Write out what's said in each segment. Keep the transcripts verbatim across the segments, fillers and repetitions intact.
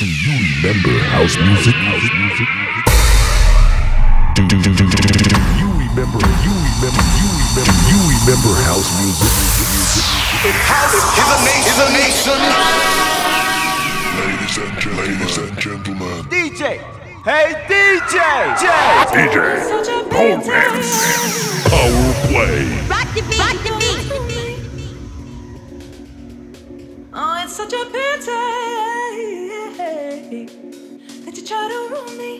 Do you remember house music? House music? Do, do, do, do, do, do, do, do you remember? You remember? You remember? Do you remember house music? It has is a nation. Is a nation. Ladies and gentlemen. Ladies and gentlemen. D J. Hey D J. D J. Boneheads. Power play. Rock the beat. Rock the beat. Oh, it's such a pity. That you try to ruin me.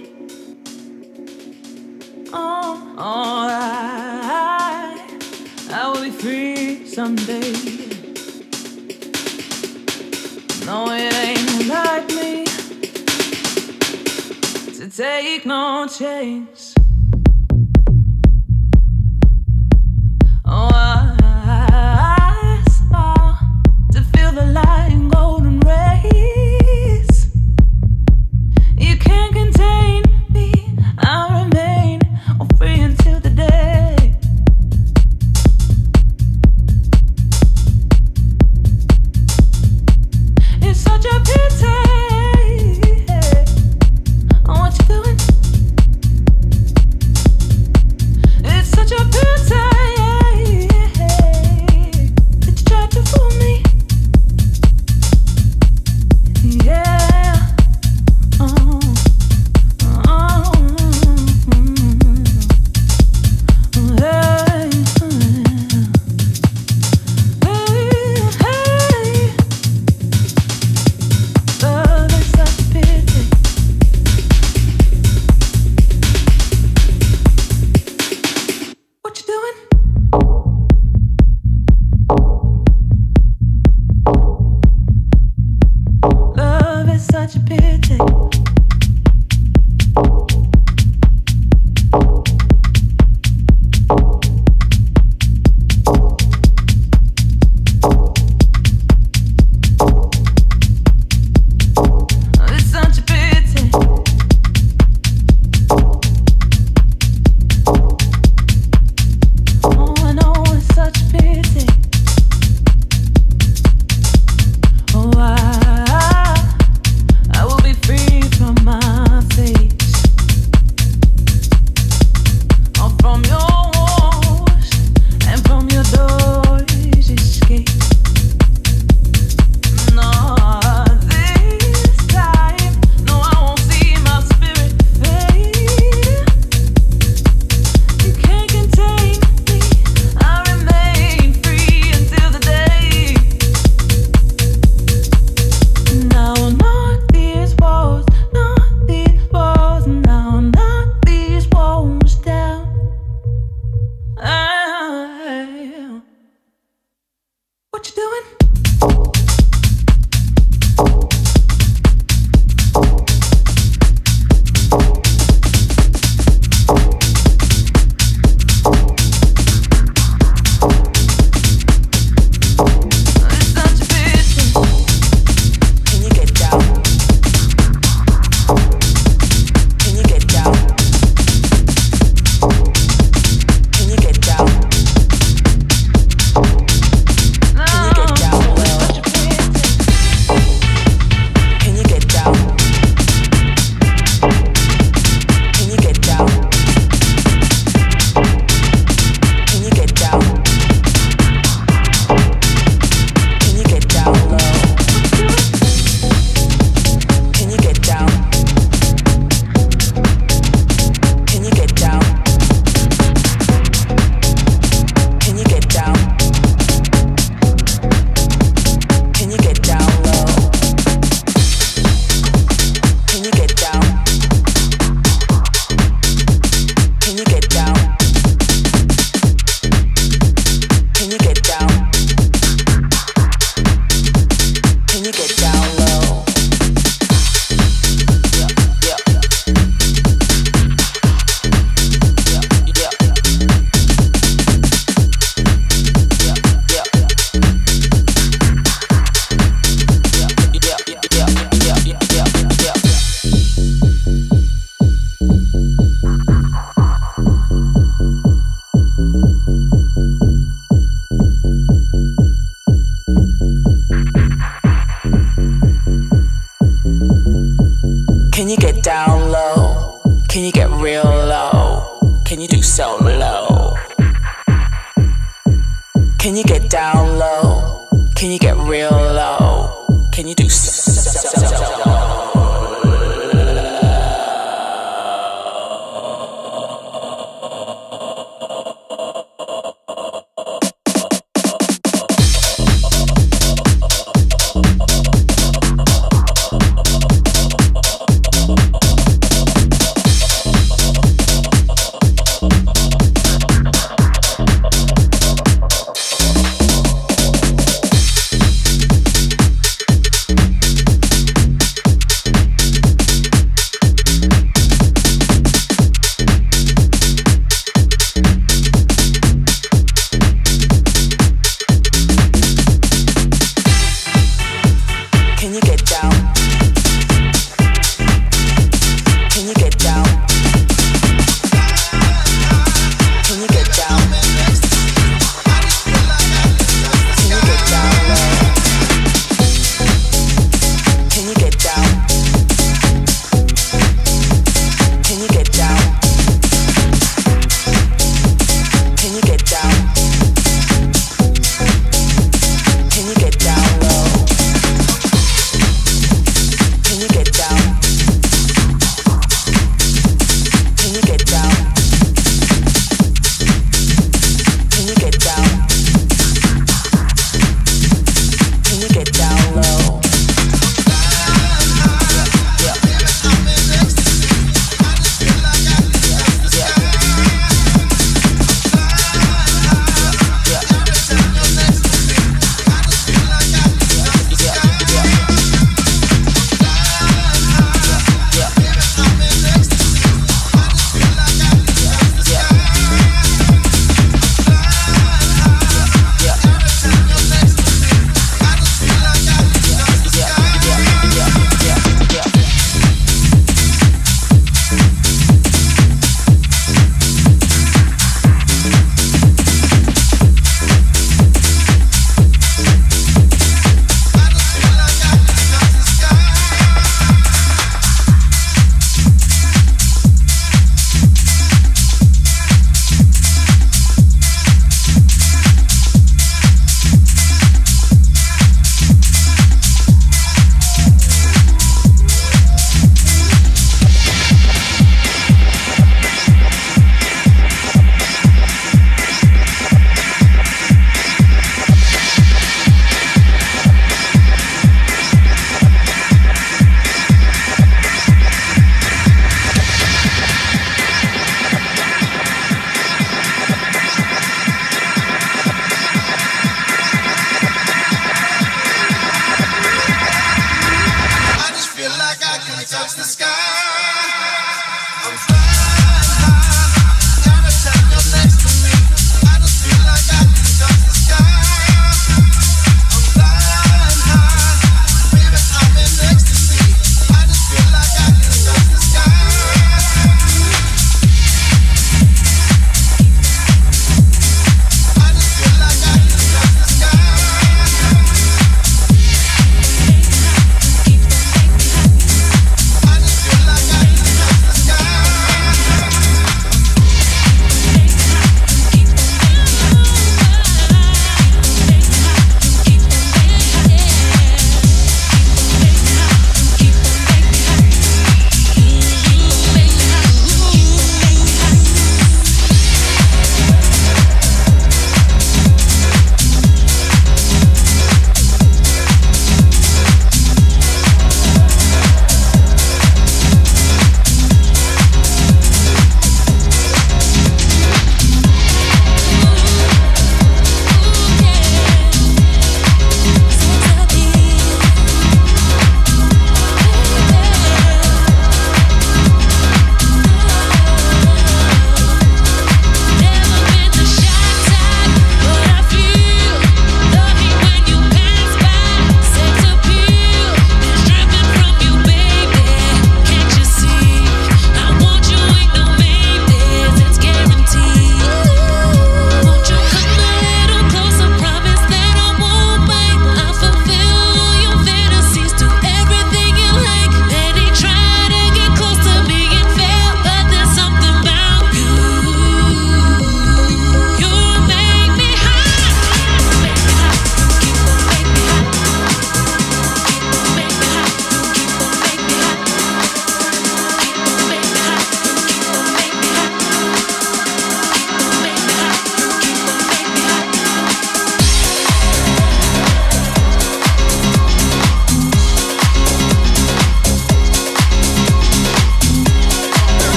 Oh, oh, I, I will be free someday. No, it ain't like me to take no chance. Oh, I, I, I smile to feel the light and golden rays. Can you get down low? Can you get real low? Can you do solo? Can you get down low? Can you get real low? Can you do solo?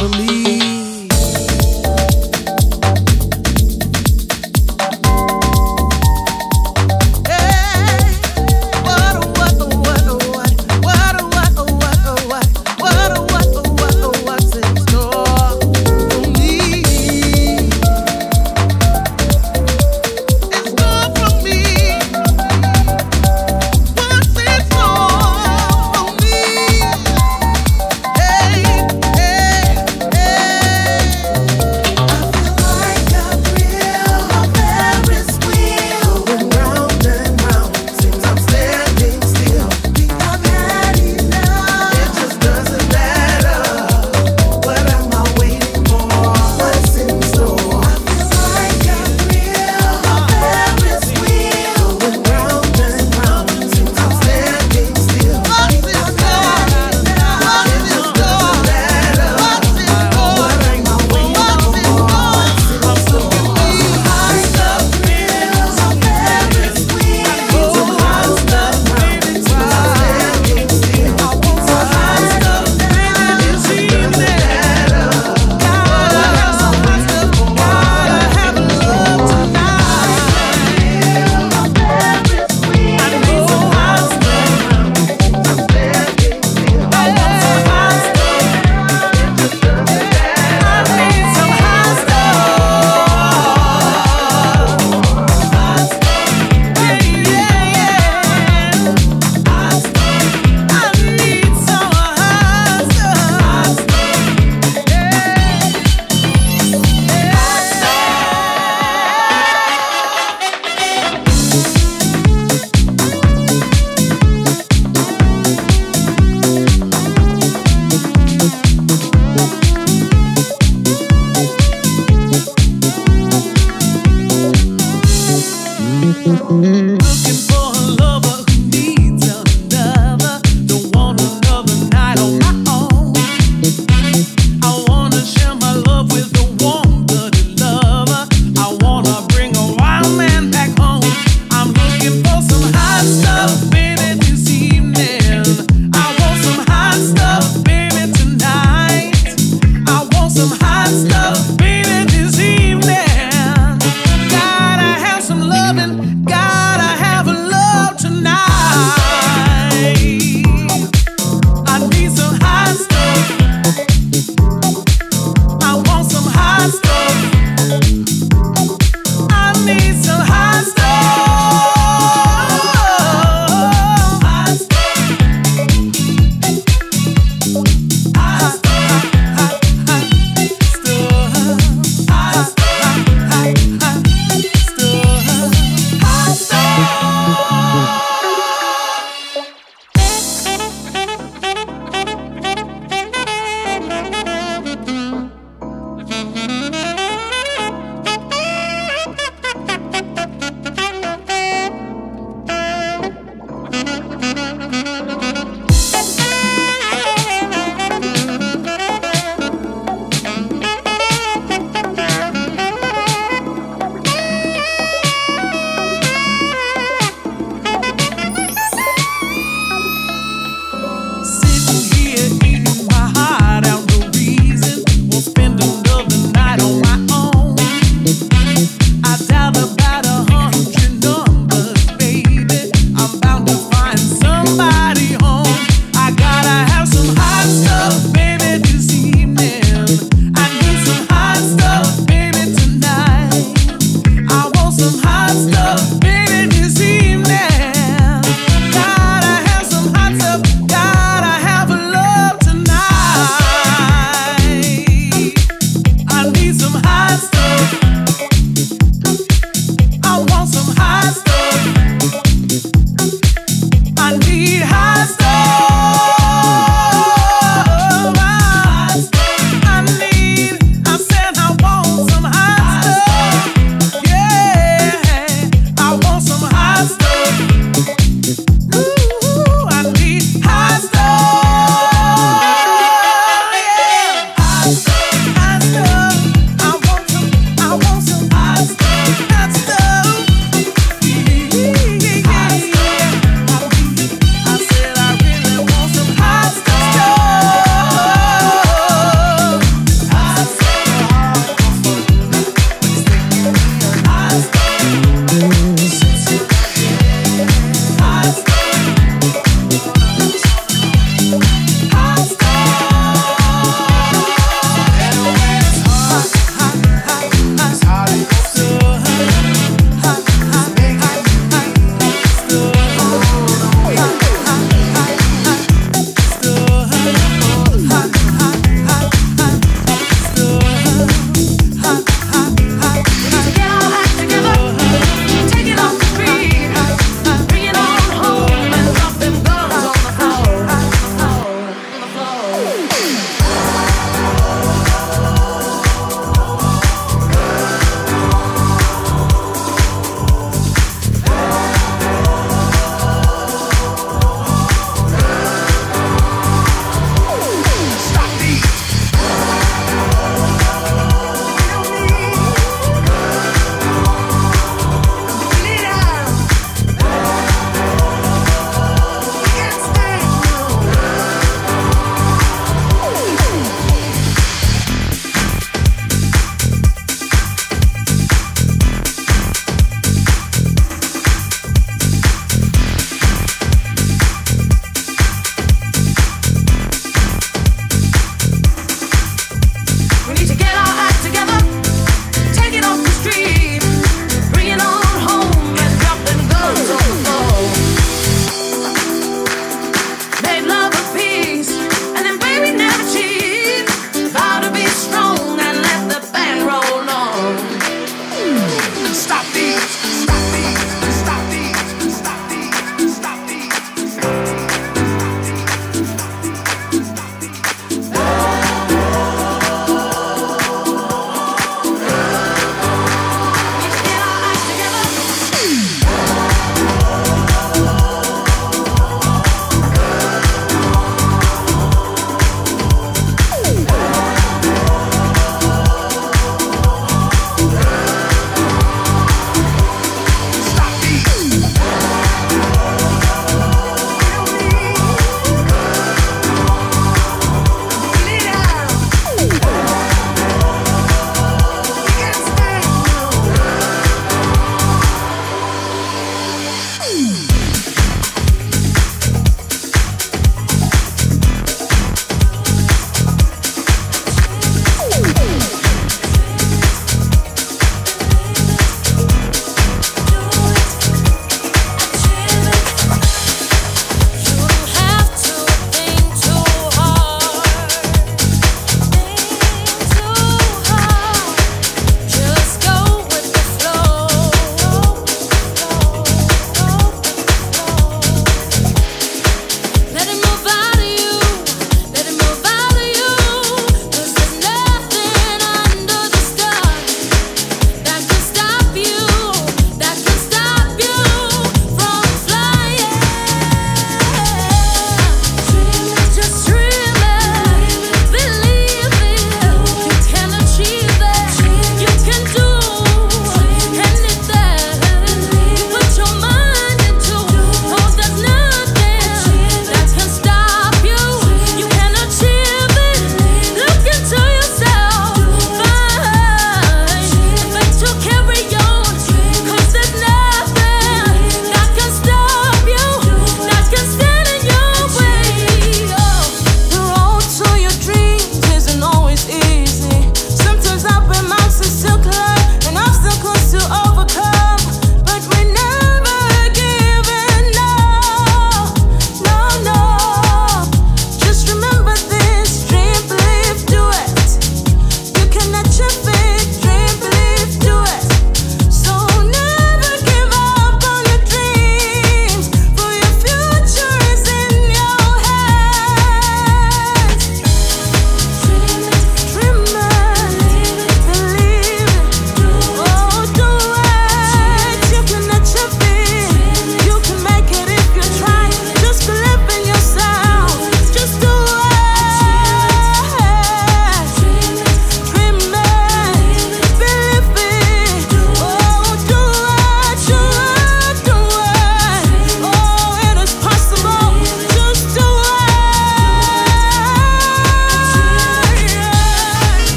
Hey!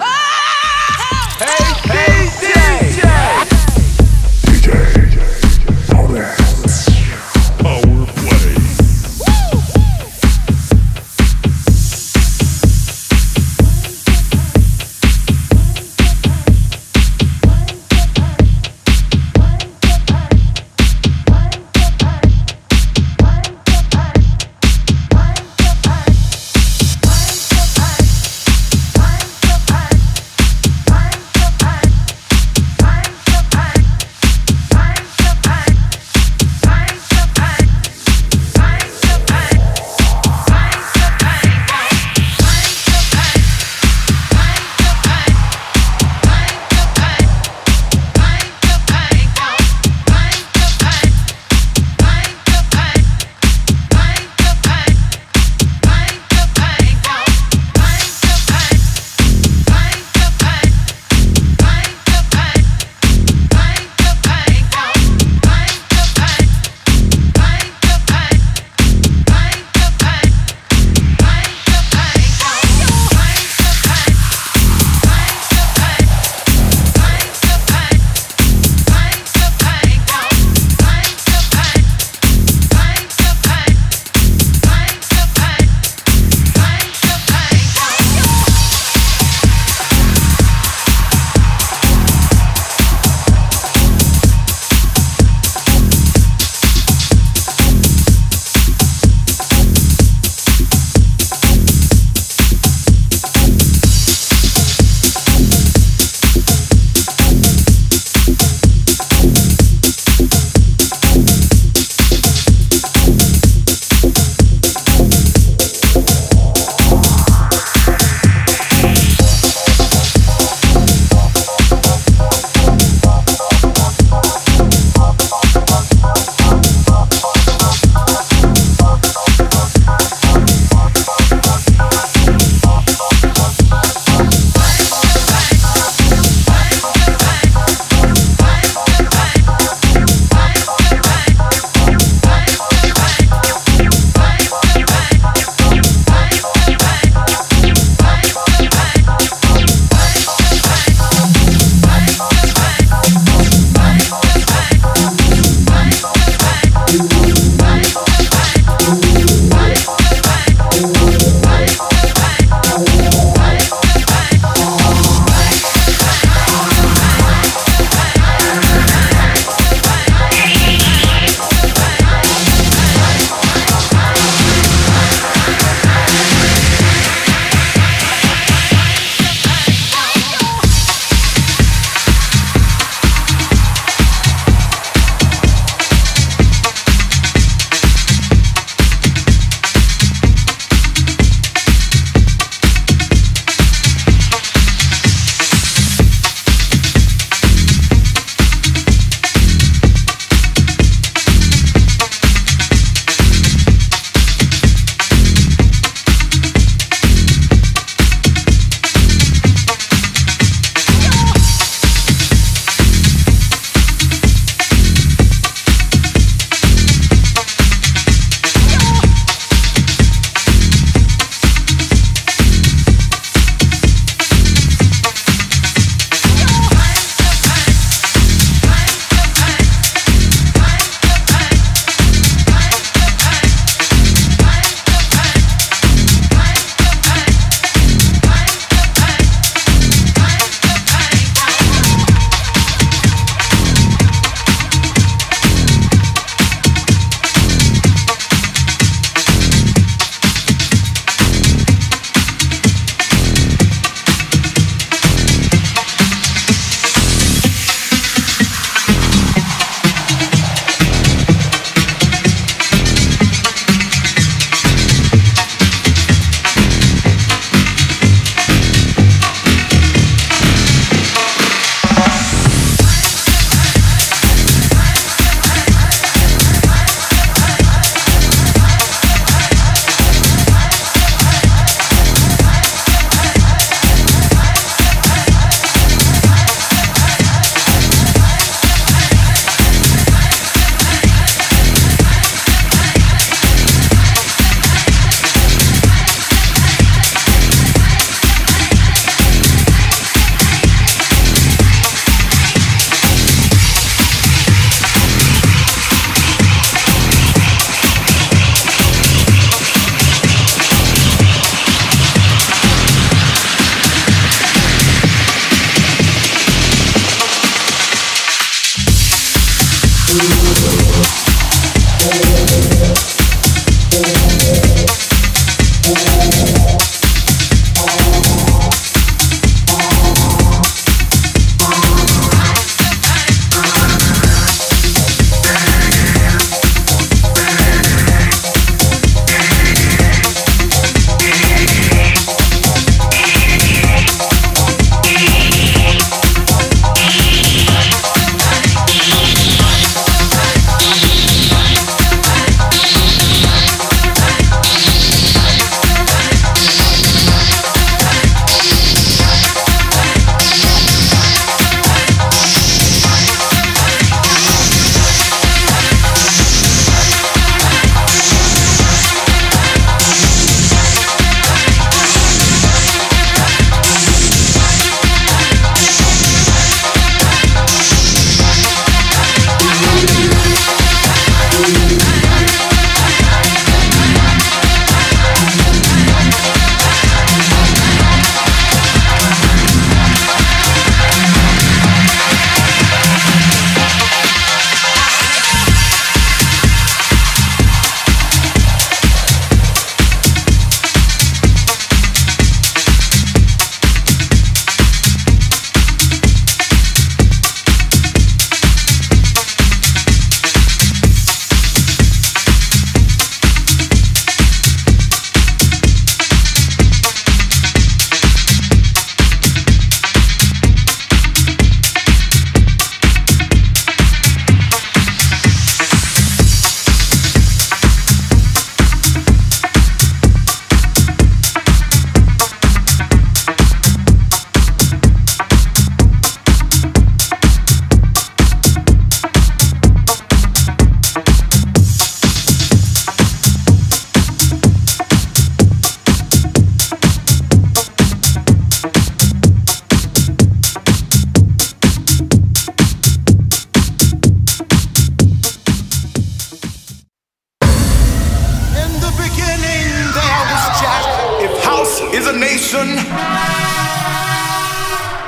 Ah! Hey, D J! D J! I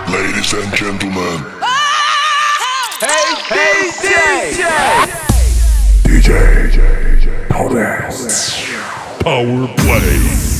Ladies and gentlemen. Ah! Hey, D J! D J! D J! D J! Power Play. Power Play.